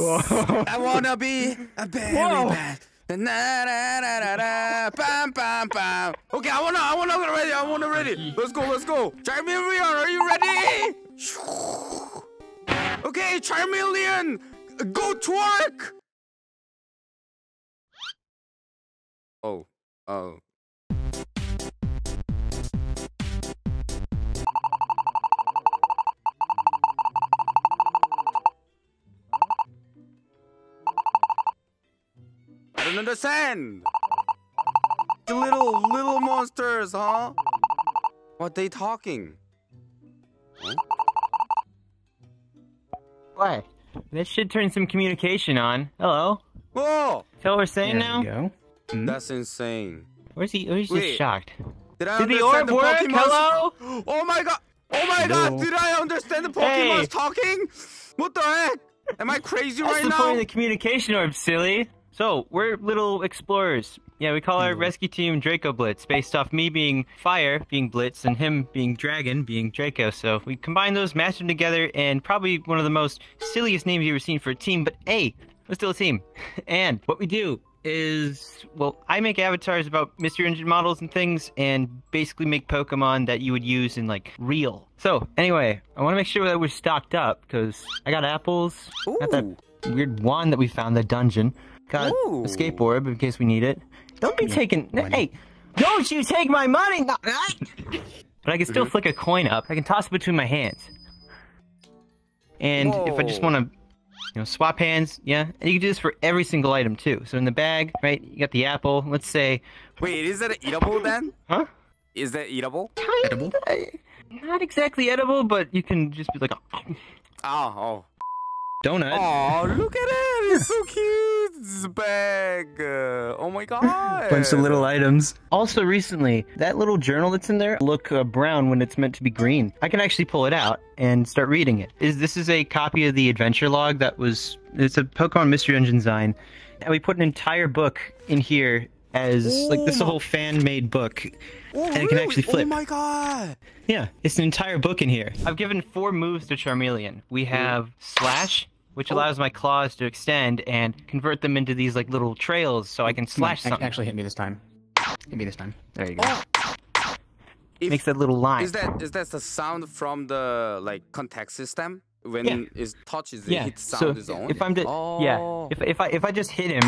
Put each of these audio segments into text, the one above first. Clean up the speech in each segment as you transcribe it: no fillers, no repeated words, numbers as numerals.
I wanna be a berry bat. Bam, bam, bam. Okay, I wanna ready. Let's go. Charmeleon, are you ready? Okay, Charmeleon, go twerk. Oh. I don't understand. The little monsters, huh? What they talking? Huh? What? This should turn some communication on. Hello. Whoa! So we're saying there now. Go. Mm-hmm. That's insane. Where's he? He's just shocked. Did the orb work? Hello? Oh my god! Did I understand the Pokemon's talking? What the heck? Am I crazy right now? That's the point of the communication orb, silly. So, we're little explorers. Yeah, we call our rescue team Draco Blitz, based off me being fire, being Blitz, and him being dragon, being Draco. So we combine those, mash them together, and probably one of the most silliest names you've ever seen for a team, but hey, we're still a team. And what we do is, well, I make avatars about Mystery Dungeon models and things, and basically make Pokemon that you would use in, like, real. So, anyway, I want to make sure that we're stocked up, because I got apples, got that weird wand that we found in the dungeon. Got a skateboard in case we need it. Don't be taking... Money. Hey, don't you take my money! No, but I can still flick a coin up. I can toss it between my hands. And if I just want to, you know, swap hands, and you can do this for every single item, too. So in the bag, right, you got the apple. Let's say... Wait, is that eatable, then? Huh? Is that eatable? Edible? Not exactly edible, but you can just be like... Donut. Oh, look at it! It's so cute! It's a bag! Oh my god! Bunch of little items. Also recently, that little journal that's in there look brown when it's meant to be green. I can actually pull it out and start reading it. This is a copy of the adventure log that was... It's a Pokemon Mystery Dungeon design. And we put an entire book in here as... Like, this is a whole fan-made book. And it can actually flip. Oh my god! Yeah, it's an entire book in here. I've given 4 moves to Charmeleon. We have Slash, which allows my claws to extend and convert them into these like little trails so I can slash something. Actually hit me this time. Hit me this time. There you go. Makes that little line. Is that the sound from the like contact system? When it touches it, it sounds its own. If I just hit him.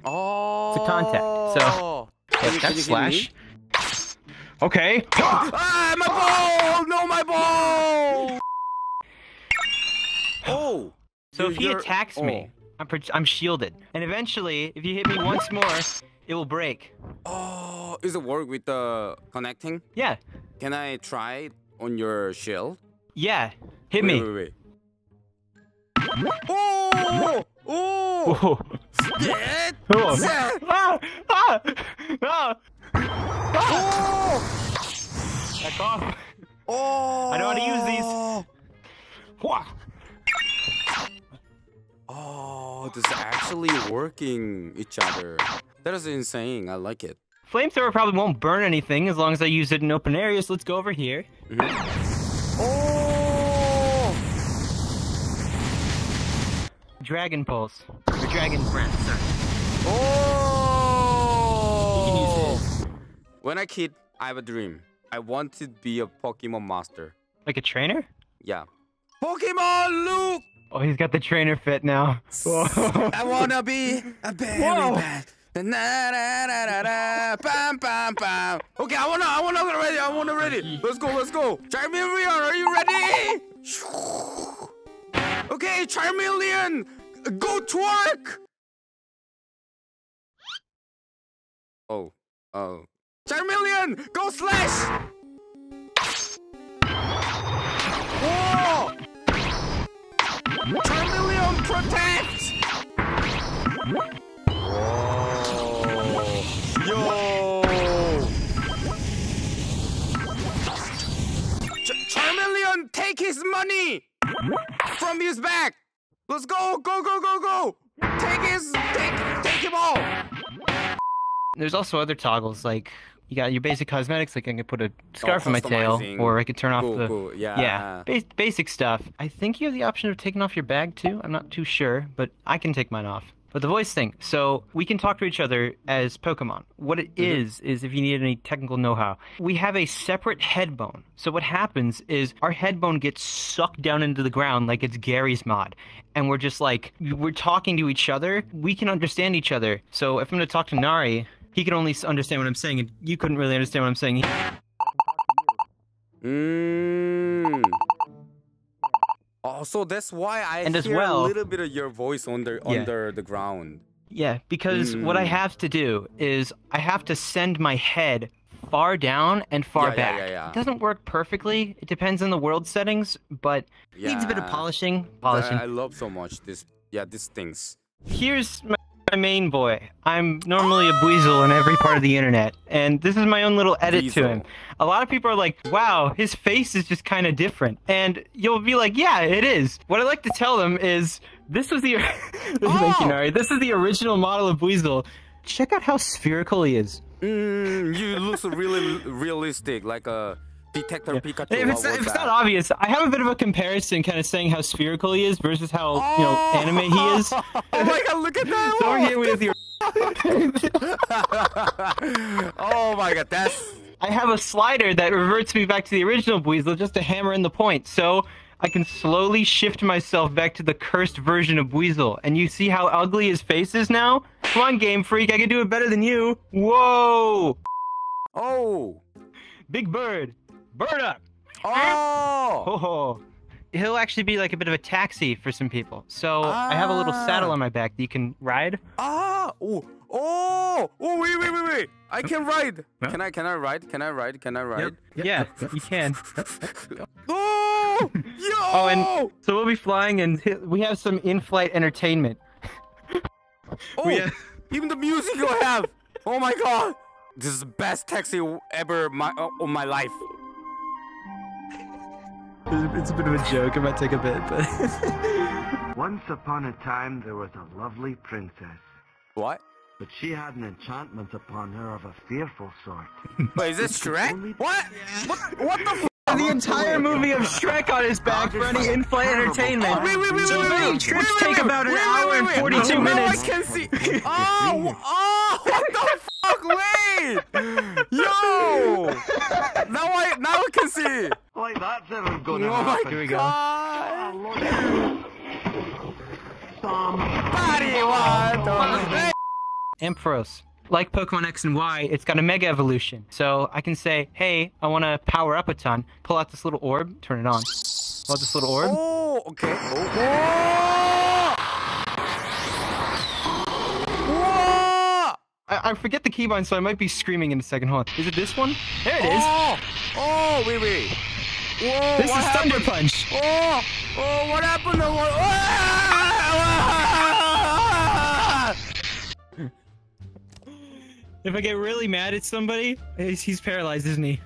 It's a contact. So that's Slash. Okay. My ball! No, my ball! So if he attacks me, I'm shielded. And eventually, if you hit me once more, it will break. Oh, does it work with the connecting? Yeah. Can I try on your shield? Yeah. Hit me. Wait. Oh! Dead! Back off. I know how to use these. Oh, this is actually working each other. That is insane. I like it. Flamethrower probably won't burn anything as long as I use it in open areas. So let's go over here. Dragon Pulse. Or Dragon Breath, sorry. When I kid, I have a dream. I want to be a Pokemon master. Like a trainer? Yeah. Pokemon Luke! Oh, he's got the trainer fit now. I wanna be a berry bat. Bam, bam, bam. Okay, I wanna ready. Let's go. Charmeleon, are you ready? Okay, Charmeleon, go twerk! Charmeleon, go slash! Whoa! Charmeleon, protect! Whoa! Yo! Charmeleon, take his money from his back! Let's go! Go! Take him all! There's also other toggles like You got your basic cosmetics, like I can put a scarf on my tail, or I could turn off the... Cool. Yeah. Basic stuff. I think you have the option of taking off your bag, too. I'm not too sure, but I can take mine off. But the voice thing, so we can talk to each other as Pokemon. What it is if you need any technical know-how, we have a separate head bone. So what happens is our head bone gets sucked down into the ground like it's Gary's mod. And we're just like, we're talking to each other. We can understand each other. So if I'm going to talk to Nari, he can only understand what I'm saying, and you couldn't really understand what I'm saying. Oh, so that's why I hear a little bit of your voice under the ground. Yeah, because what I have to do is I have to send my head far down and far back. It doesn't work perfectly. It depends on the world settings, but it needs a bit of polishing. I love so much this. Yeah, these things. Here's my main boy. I'm normally a Buizel on every part of the internet, and this is my own little edit to him. A lot of people are like, wow, his face is just kind of different. And you'll be like, yeah, it is. What I like to tell them is, this was the thank you, Nari. This is the original model of Buizel. Check out how spherical he is. You look really realistic, like a detector Pikachu. If it's not obvious, I have a bit of a comparison, kind of saying how spherical he is versus how anime he is. Oh my god, look at that! So we're here with your. Oh my god, that's. I have a slider that reverts me back to the original Buizel just to hammer in the point, so I can slowly shift myself back to the cursed version of Buizel. And you see how ugly his face is now? Come on, Game Freak, I can do it better than you. Whoa! Oh! Big bird! Bird up! Oh! Oh! He'll actually be like a bit of a taxi for some people. So I have a little saddle on my back that you can ride. Wait! I can ride. Huh? Can I ride? Yep. Yeah, you can. Oh, and so we'll be flying, and we have some in-flight entertainment. Even the music you'll have. Oh my god, this is the best taxi ever of my life. It's a bit of a joke. It might take a bit, but once upon a time there was a lovely princess. What? But she had an enchantment upon her of a fearful sort. Wait, is this Shrek? What the f? The entire movie of Shrek on his back for any in-flight entertainment. Wait, trips take about an hour and 42 minutes. I can see. Oh, what the fuck? Wait. Yo. Now I can see. Like that's ever going to happen. Here we go. Somebody want Ampharos. Like Pokemon X and Y, it's got a Mega Evolution. So I can say, hey, I want to power up a ton. Pull out this little orb. Turn it on. Pull out this little orb. Oh, okay. Whoa! I forget the keybind, so I might be screaming in a second. Hold on. Is it this one? There it is. Oh, wait. Whoa, this is Thunder Punch. Oh, what happened? If I get really mad at somebody, he's paralyzed, isn't he?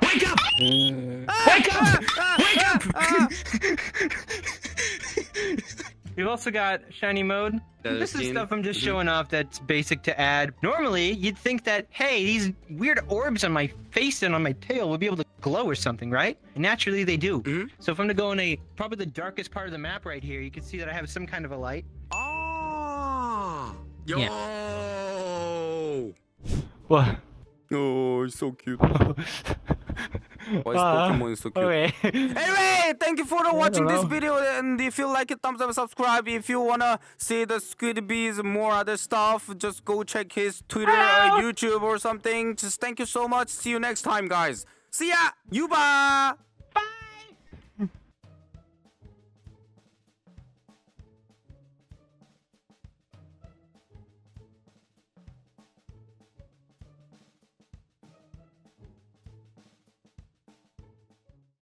Wake up! Wake up! Wake up! We've also got shiny mode. This is stuff I'm just showing off that's basic to add. Normally, you'd think that, hey, these weird orbs on my face and on my tail would be able to glow or something, right? And naturally, they do. So if I'm to go in probably the darkest part of the map right here, you can see that I have some kind of a light. Oh! Yo! Yeah. What? Oh, it's so cute. Why is Pokemon so cute? Okay. Anyway, thank you for watching this video, and if you like it, thumbs up, subscribe. If you wanna see the Squid Bees and more other stuff, just go check his Twitter or YouTube or something. Just thank you so much. See you next time, guys. See ya! Yuba!